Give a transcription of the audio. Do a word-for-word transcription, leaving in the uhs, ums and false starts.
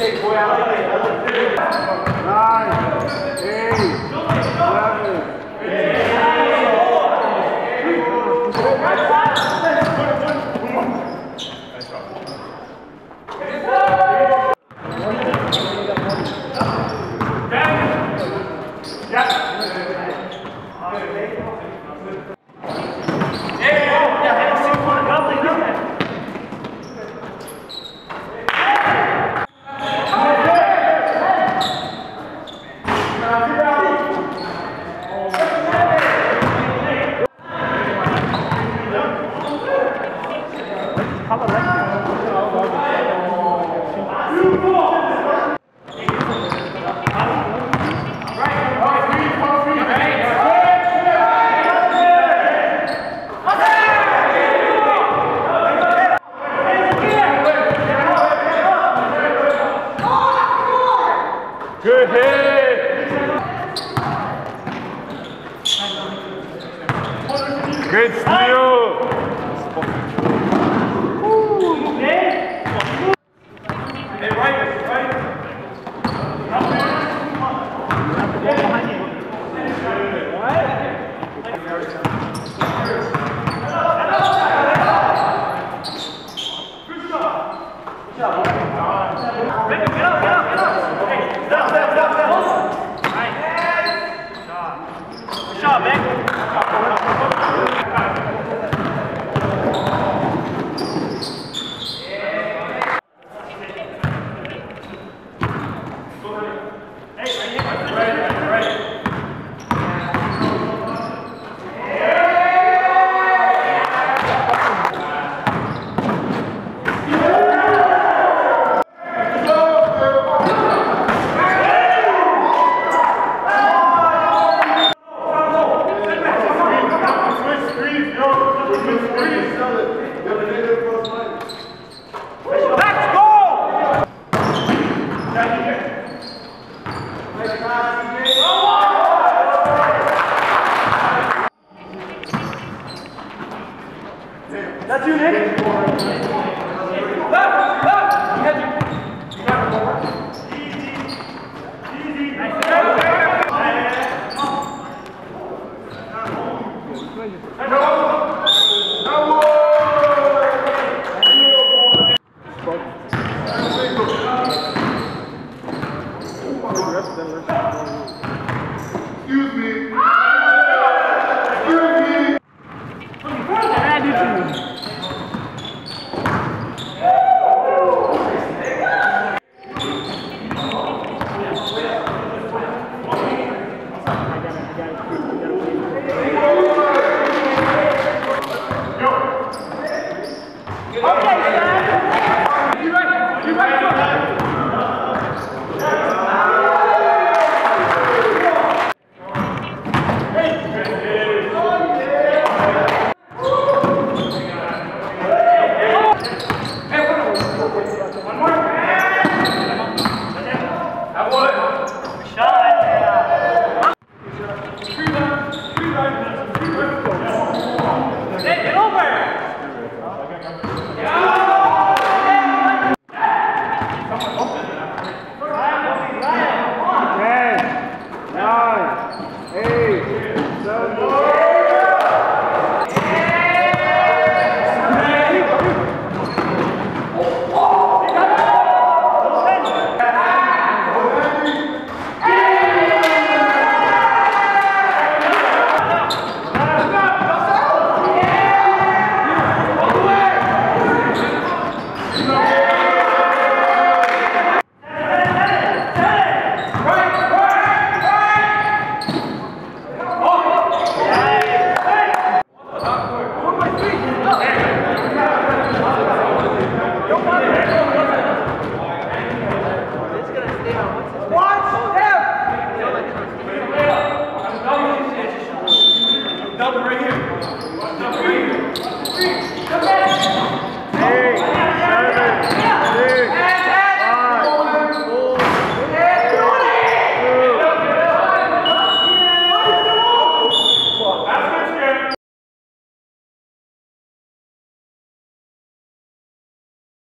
six, boy. Good hit! Good steal! Double right here. Double right here. Double right here.